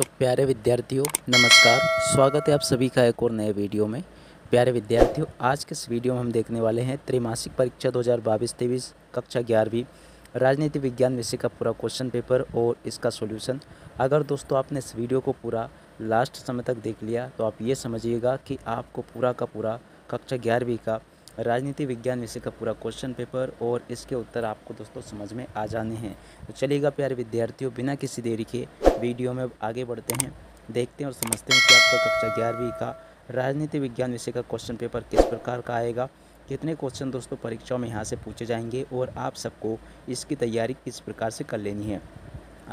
तो प्यारे विद्यार्थियों नमस्कार, स्वागत है आप सभी का एक और नए वीडियो में। प्यारे विद्यार्थियों, आज के इस वीडियो में हम देखने वाले हैं त्रैमासिक परीक्षा 2022-23 कक्षा 11वीं राजनीति विज्ञान विषय का पूरा क्वेश्चन पेपर और इसका सॉल्यूशन। अगर दोस्तों आपने इस वीडियो को पूरा लास्ट समय तक देख लिया तो आप ये समझिएगा कि आपको पूरा का पूरा कक्षा 11वीं का राजनीति विज्ञान विषय का पूरा क्वेश्चन पेपर और इसके उत्तर आपको दोस्तों समझ में आ जाने हैं। तो चलिएगा प्यारे विद्यार्थियों, बिना किसी देरी के वीडियो में आगे बढ़ते हैं, देखते हैं और समझते हैं कि आपका कक्षा 11वीं का राजनीति विज्ञान विषय का क्वेश्चन पेपर किस प्रकार का आएगा, कितने क्वेश्चन दोस्तों परीक्षाओं में यहाँ से पूछे जाएंगे और आप सबको इसकी तैयारी किस प्रकार से कर लेनी है।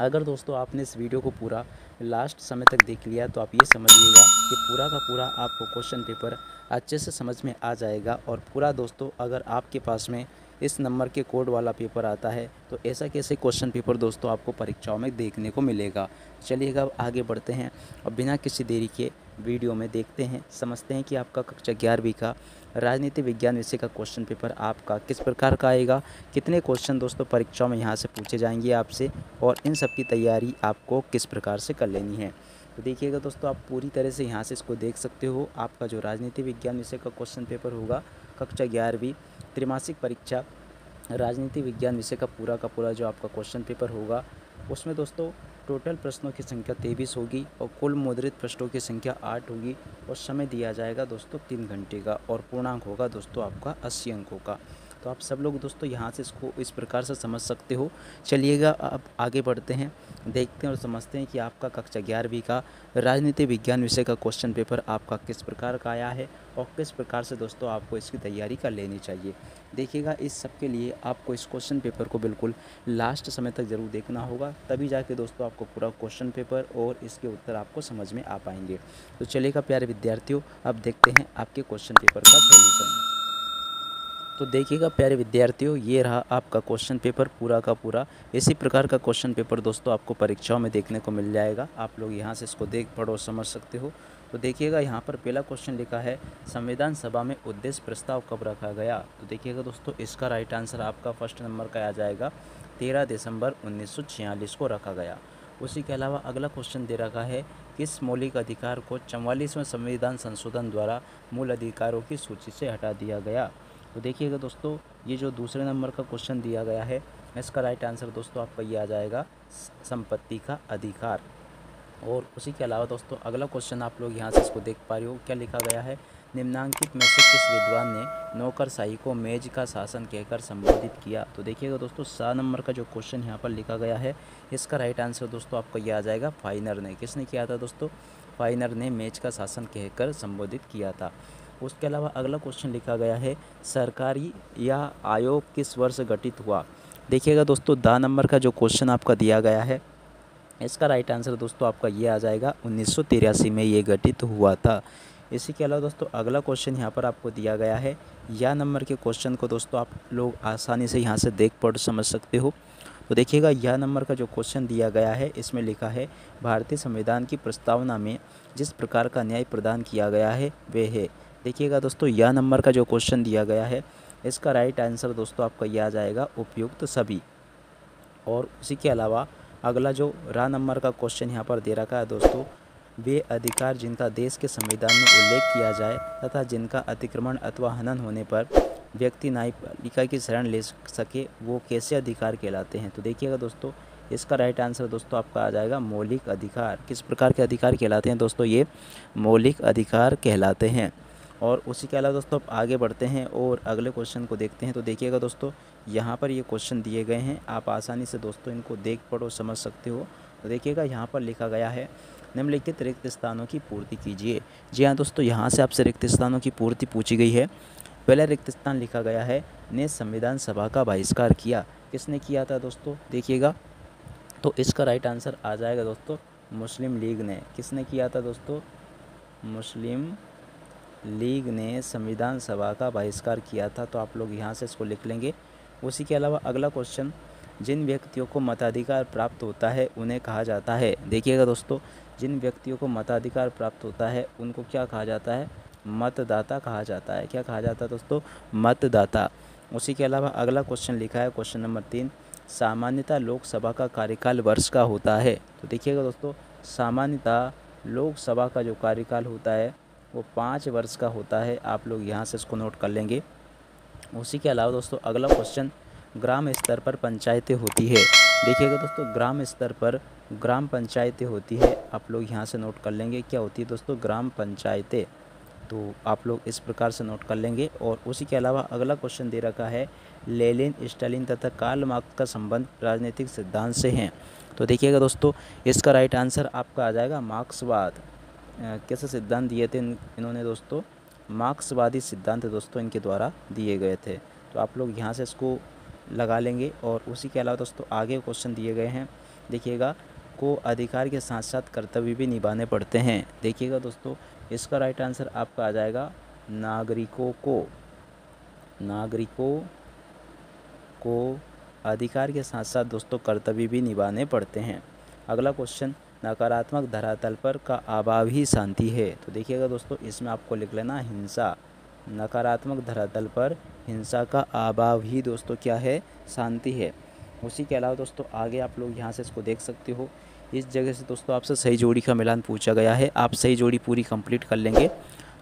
अगर दोस्तों आपने इस वीडियो को पूरा लास्ट समय तक देख लिया तो आप ये समझिएगा कि पूरा का पूरा आपको क्वेश्चन पेपर अच्छे से समझ में आ जाएगा। और पूरा दोस्तों अगर आपके पास में इस नंबर के कोड वाला पेपर आता है तो ऐसा कैसे क्वेश्चन पेपर दोस्तों आपको परीक्षाओं में देखने को मिलेगा। चलिएगा अब आगे बढ़ते हैं और बिना किसी देरी के वीडियो में देखते हैं, समझते हैं कि आपका कक्षा 11वीं का राजनीति विज्ञान विषय का क्वेश्चन पेपर आपका किस प्रकार का आएगा, कितने क्वेश्चन दोस्तों परीक्षाओं में यहाँ से पूछे जाएंगे आपसे और इन सब की तैयारी आपको किस प्रकार से कर लेनी है। तो देखिएगा दोस्तों, आप पूरी तरह से यहाँ से इसको देख सकते हो। आपका जो राजनीति विज्ञान विषय का क्वेश्चन पेपर होगा कक्षा 11वीं त्रैमासिक परीक्षा राजनीति विज्ञान विषय का पूरा जो आपका क्वेश्चन पेपर होगा उसमें दोस्तों टोटल प्रश्नों की संख्या 23 होगी और कुल मुद्रित प्रश्नों की संख्या 8 होगी और समय दिया जाएगा दोस्तों 3 घंटे का और पूर्णांक होगा दोस्तों आपका 80 अंकों का। तो आप सब लोग दोस्तों यहाँ से इसको इस प्रकार से समझ सकते हो। चलिएगा अब आगे बढ़ते हैं, देखते हैं और समझते हैं कि आपका कक्षा 11वीं का राजनीति विज्ञान विषय का क्वेश्चन पेपर आपका किस प्रकार का आया है और किस प्रकार से दोस्तों आपको इसकी तैयारी कर लेनी चाहिए। देखिएगा इस सब के लिए आपको इस क्वेश्चन पेपर को बिल्कुल लास्ट समय तक ज़रूर देखना होगा, तभी जाके दोस्तों आपको पूरा क्वेश्चन पेपर और इसके उत्तर आपको समझ में आ पाएंगे। तो चलिएगा प्यारे विद्यार्थियों, अब देखते हैं आपके क्वेश्चन पेपर का सॉल्यूशन। तो देखिएगा प्यारे विद्यार्थियों, ये रहा आपका क्वेश्चन पेपर पूरा का पूरा। इसी प्रकार का क्वेश्चन पेपर दोस्तों आपको परीक्षाओं में देखने को मिल जाएगा। आप लोग यहाँ से इसको देख पढ़ो समझ सकते हो। तो देखिएगा यहाँ पर पहला क्वेश्चन लिखा है संविधान सभा में उद्देश्य प्रस्ताव कब रखा गया। तो देखिएगा दोस्तों इसका राइट आंसर आपका फर्स्ट नंबर का आ जाएगा 13 दिसंबर 1946 को रखा गया। उसी के अलावा अगला क्वेश्चन दे रखा है किस मौलिक अधिकार को 44वें संविधान संशोधन द्वारा मूल अधिकारों की सूची से हटा दिया गया। तो देखिएगा दोस्तों ये जो दूसरे नंबर का क्वेश्चन दिया गया है इसका राइट आंसर दोस्तों आपका ये आ जाएगा संपत्ति का अधिकार। और उसी के अलावा दोस्तों अगला क्वेश्चन आप लोग यहाँ से इसको देख पा रहे हो, क्या लिखा गया है निम्नांकित में से किस विद्वान ने नौकरशाही को मेज का शासन कहकर संबोधित किया। तो देखिएगा दोस्तों 7 नंबर का जो क्वेश्चन यहाँ पर लिखा गया है इसका राइट आंसर दोस्तों आपका ये आ जाएगा फाइनर ने। किसने किया था दोस्तों? फाइनर ने मेज का शासन कहकर संबोधित किया था। उसके अलावा अगला क्वेश्चन लिखा गया है सरकारी या आयोग किस वर्ष गठित हुआ। देखिएगा दोस्तों 10 नंबर का जो क्वेश्चन आपका दिया गया है इसका राइट आंसर दोस्तों आपका ये आ जाएगा 1983 में ये गठित हुआ था। इसी के अलावा दोस्तों अगला क्वेश्चन यहाँ पर आपको दिया गया है या नंबर के क्वेश्चन को दोस्तों आप लोग आसानी से यहाँ से देख पढ़ समझ सकते हो। तो देखिएगा यह नंबर का जो क्वेश्चन दिया गया है इसमें लिखा है भारतीय संविधान की प्रस्तावना में जिस प्रकार का न्याय प्रदान किया गया है वह है। देखिएगा दोस्तों यह नंबर का जो क्वेश्चन दिया गया है इसका राइट आंसर दोस्तों आपका यह आ जाएगा उपयुक्त सभी। और उसी के अलावा अगला जो रा नंबर का क्वेश्चन यहाँ पर दे रखा है दोस्तों वे अधिकार जिनका देश के संविधान में उल्लेख किया जाए तथा जिनका अतिक्रमण अथवा हनन होने पर व्यक्ति न्यायपालिका की शरण ले सके वो कैसे अधिकार कहलाते हैं। तो देखिएगा दोस्तों इसका राइट आंसर दोस्तों आपका आ जाएगा मौलिक अधिकार। किस प्रकार के अधिकार कहलाते हैं दोस्तों? ये मौलिक अधिकार कहलाते हैं। और उसी के अलावा दोस्तों आप आगे बढ़ते हैं और अगले क्वेश्चन को देखते हैं। तो देखिएगा दोस्तों यहाँ पर ये क्वेश्चन दिए गए हैं, आप आसानी से दोस्तों इनको देख पढ़ो समझ सकते हो। तो देखिएगा यहाँ पर लिखा गया है निम्नलिखित रिक्त स्थानों की पूर्ति कीजिए। जी हाँ दोस्तों, यहाँ से आपसे रिक्त स्थानों की पूर्ति पूछी गई है। पहला रिक्त स्थान लिखा गया है ने संविधान सभा का बहिष्कार किया। किसने किया था दोस्तों? देखिएगा तो इसका राइट आंसर आ जाएगा दोस्तों मुस्लिम लीग ने। किसने किया था दोस्तों? मुस्लिम लीग ने संविधान सभा का बहिष्कार किया था। तो आप लोग यहाँ से इसको लिख लेंगे। उसी के अलावा अगला क्वेश्चन जिन व्यक्तियों को मताधिकार प्राप्त होता है उन्हें कहा जाता है। देखिएगा दोस्तों जिन व्यक्तियों को मताधिकार प्राप्त होता है उनको क्या कहा जाता है? मतदाता कहा जाता है। क्या कहा जाता है दोस्तों? मतदाता। उसी के अलावा अगला क्वेश्चन लिखा है क्वेश्चन नंबर 3 सामान्यतः लोकसभा का कार्यकाल वर्ष का होता है। तो देखिएगा दोस्तों सामान्यतः लोकसभा का जो कार्यकाल होता है वो 5 वर्ष का होता है। आप लोग यहाँ से इसको नोट कर लेंगे। उसी के अलावा दोस्तों अगला क्वेश्चन, ग्राम स्तर पर पंचायतें होती है। देखिएगा दोस्तों ग्राम स्तर पर ग्राम पंचायतें होती है। आप लोग यहाँ से नोट कर लेंगे क्या होती है दोस्तों ग्राम पंचायतें, तो आप लोग इस प्रकार से नोट कर लेंगे। और उसी के अलावा अगला क्वेश्चन दे रखा है लेनिन, स्टालिन तथा कार्ल मार्क्स का संबंध राजनीतिक सिद्धांत से हैं। तो देखिएगा दोस्तों इसका राइट आंसर आपका आ जाएगा मार्क्सवाद। कैसे सिद्धांत दिए थे इन्होंने दोस्तों, मार्क्सवादी सिद्धांत दोस्तों इनके द्वारा दिए गए थे। तो आप लोग यहाँ से इसको लगा लेंगे। और उसी के अलावा दोस्तों आगे क्वेश्चन दिए गए हैं, देखिएगा को अधिकार के साथ साथ कर्तव्य भी निभाने पड़ते हैं। देखिएगा दोस्तों इसका राइट आंसर आपका आ जाएगा नागरिकों को अधिकार के साथ साथ दोस्तों कर्तव्य भी निभाने पड़ते हैं। अगला क्वेश्चन, नकारात्मक धरातल पर का अभाव ही शांति है। तो देखिएगा दोस्तों इसमें आपको लिख लेना हिंसा, नकारात्मक धरातल पर हिंसा का अभाव ही दोस्तों क्या है, शांति है। उसी के अलावा दोस्तों आगे आप लोग यहाँ से इसको देख सकते हो। इस जगह से दोस्तों आपसे सही जोड़ी का मिलान पूछा गया है, आप सही जोड़ी पूरी कंप्लीट कर लेंगे।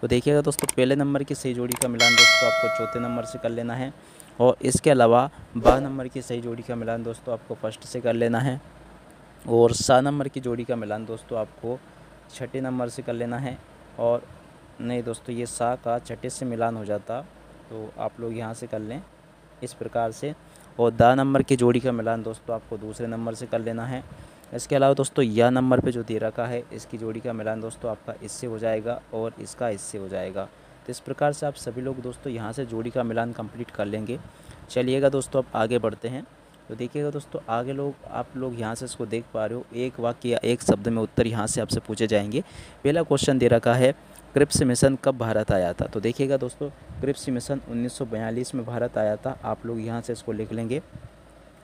तो देखिएगा दोस्तों पहले नंबर की सही जोड़ी का मिलान दोस्तों आपको चौथे नंबर से कर लेना है, और इसके अलावा 12 नंबर की सही जोड़ी का मिलान दोस्तों आपको फर्स्ट से कर लेना है, और 7 नंबर की जोड़ी का मिलान दोस्तों आपको छठे नंबर से कर लेना है। और नहीं दोस्तों ये 7 का छठे से मिलान हो जाता, तो आप लोग यहाँ से कर लें इस प्रकार से। और 10 नंबर की जोड़ी का मिलान दोस्तों आपको दूसरे नंबर से कर लेना है। इसके अलावा दोस्तों या नंबर पे जो दे रखा है इसकी जोड़ी का मिलान दोस्तों आपका इससे हो जाएगा और इसका इससे हो जाएगा। तो इस प्रकार से आप सभी लोग दोस्तों यहाँ से जोड़ी का मिलान कंप्लीट कर लेंगे। चलिएगा दोस्तों अब आगे बढ़ते हैं। तो देखिएगा दोस्तों आगे लोग आप लोग यहाँ से इसको देख पा रहे हो, एक वाक्य या एक शब्द में उत्तर यहाँ से आपसे पूछे जाएंगे। पहला क्वेश्चन दे रखा है क्रिप्स मिशन कब भारत आया था। तो देखिएगा दोस्तों क्रिप्स मिशन 1942 में भारत आया था। आप लोग यहाँ से इसको लिख लेंगे।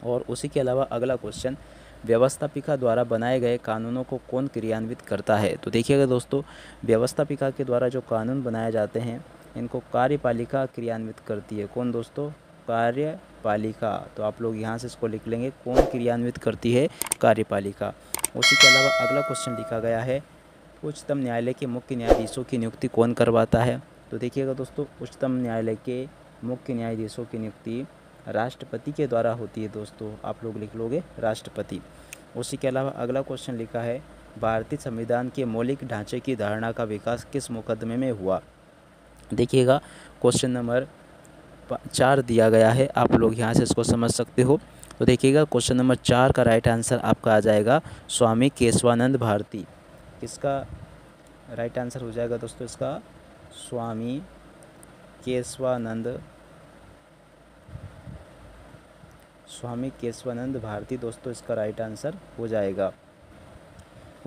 और उसी के अलावा अगला क्वेश्चन, व्यवस्थापिका द्वारा बनाए गए कानूनों को कौन क्रियान्वित करता है। तो देखिएगा दोस्तों व्यवस्थापिका के द्वारा जो कानून बनाए जाते हैं इनको कार्यपालिका क्रियान्वित करती है। कौन दोस्तों, कार्यपालिका। तो आप लोग यहाँ से इसको लिख लेंगे कौन क्रियान्वित करती है, कार्यपालिका। उसी के अलावा अगला क्वेश्चन लिखा गया है उच्चतम न्यायालय के मुख्य न्यायाधीशों की नियुक्ति कौन करवाता है। तो देखिएगा दोस्तों उच्चतम न्यायालय के मुख्य न्यायाधीशों की नियुक्ति राष्ट्रपति के द्वारा होती है दोस्तों। आप लोग लिख लोगे राष्ट्रपति। उसी के अलावा अगला क्वेश्चन लिखा है भारतीय संविधान के मौलिक ढांचे की धारणा का विकास किस मुकदमे में हुआ। देखिएगा क्वेश्चन नंबर 4 दिया गया है, आप लोग यहाँ से इसको समझ सकते हो। तो देखिएगा क्वेश्चन नंबर 4 का राइट आंसर आपका आ जाएगा स्वामी केशवानंद भारती। इसका राइट आंसर हो जाएगा दोस्तों इसका स्वामी केशवानंद, भारती दोस्तों इसका राइट आंसर हो जाएगा।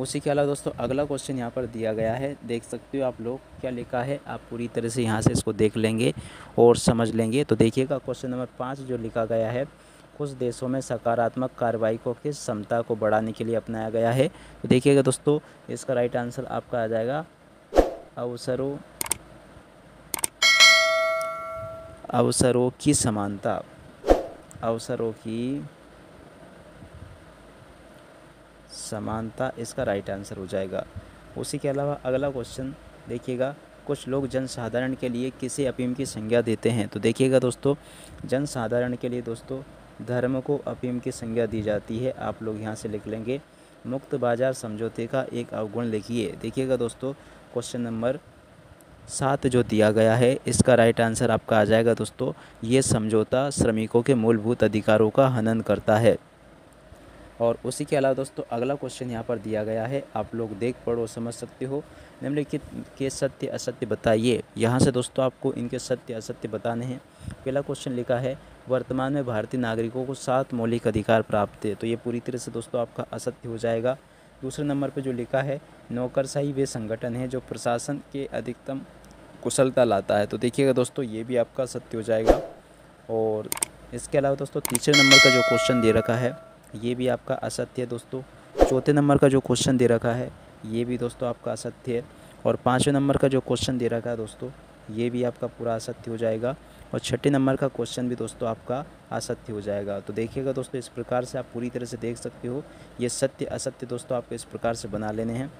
उसी के अलावा दोस्तों अगला क्वेश्चन यहाँ पर दिया गया है, देख सकते हो आप लोग क्या लिखा है, आप पूरी तरह से यहाँ से इसको देख लेंगे और समझ लेंगे। तो देखिएगा क्वेश्चन नंबर 5 जो लिखा गया है कुछ देशों में सकारात्मक कार्रवाई को किस क्षमता को बढ़ाने के लिए अपनाया गया है। तो देखिएगा दोस्तों इसका राइट आंसर आपका आ जाएगा अवसरों की समानता, इसका राइट आंसर हो जाएगा। उसी के अलावा अगला क्वेश्चन देखिएगा कुछ लोग जनसाधारण के लिए किसे अफीम की संज्ञा देते हैं। तो देखिएगा दोस्तों जनसाधारण के लिए दोस्तों धर्म को अफीम की संज्ञा दी जाती है। आप लोग यहाँ से लिख लेंगे मुक्त बाजार समझौते का एक अवगुण लिखिए। देखिएगा दोस्तों क्वेश्चन नंबर 7 जो दिया गया है इसका राइट आंसर आपका आ जाएगा दोस्तों ये समझौता श्रमिकों के मूलभूत अधिकारों का हनन करता है। और उसी के अलावा दोस्तों अगला क्वेश्चन यहाँ पर दिया गया है, आप लोग देख पढ़ो समझ सकते हो, निम्नलिखित के सत्य असत्य बताइए। यहाँ से दोस्तों आपको इनके सत्य असत्य बताने हैं। पहला क्वेश्चन लिखा है वर्तमान में भारतीय नागरिकों को 7 मौलिक अधिकार प्राप्त है। तो ये पूरी तरह से दोस्तों आपका असत्य हो जाएगा। दूसरे नंबर पर जो लिखा है नौकरशाही वे संगठन है जो प्रशासन के अधिकतम कुशलता लाता है। तो देखिएगा दोस्तों ये भी आपका सत्य हो जाएगा। और इसके अलावा दोस्तों तीसरे नंबर का जो क्वेश्चन दे रखा है ये भी आपका असत्य है दोस्तों। चौथे नंबर का जो क्वेश्चन दे रखा है ये भी दोस्तों आपका असत्य है। और 5वें नंबर का जो क्वेश्चन दे रखा है दोस्तों ये भी आपका पूरा असत्य हो जाएगा। और छठे नंबर का क्वेश्चन भी दोस्तों आपका असत्य हो जाएगा। तो देखिएगा दोस्तों, इस प्रकार से आप पूरी तरह से देख सकते हो, ये सत्य असत्य दोस्तों आपको इस प्रकार से बना लेने हैं।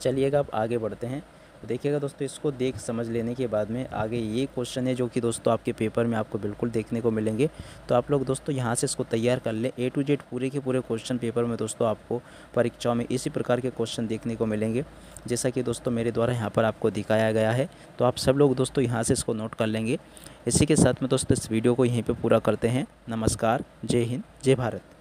चलिएगा आप आगे बढ़ते हैं। तो देखिएगा दोस्तों, इसको देख समझ लेने के बाद में आगे ये क्वेश्चन है जो कि दोस्तों आपके पेपर में आपको बिल्कुल देखने को मिलेंगे। तो आप लोग दोस्तों यहाँ से इसको तैयार कर लें। A to Z पूरे के पूरे क्वेश्चन पेपर में दोस्तों आपको परीक्षाओं में इसी प्रकार के क्वेश्चन देखने को मिलेंगे, जैसा कि दोस्तों मेरे द्वारा यहाँ पर आपको दिखाया गया है। तो आप सब लोग दोस्तों यहाँ से इसको नोट कर लेंगे। इसी के साथ में दोस्तों इस वीडियो को यहीं पर पूरा करते हैं। नमस्कार, जय हिंद, जय भारत।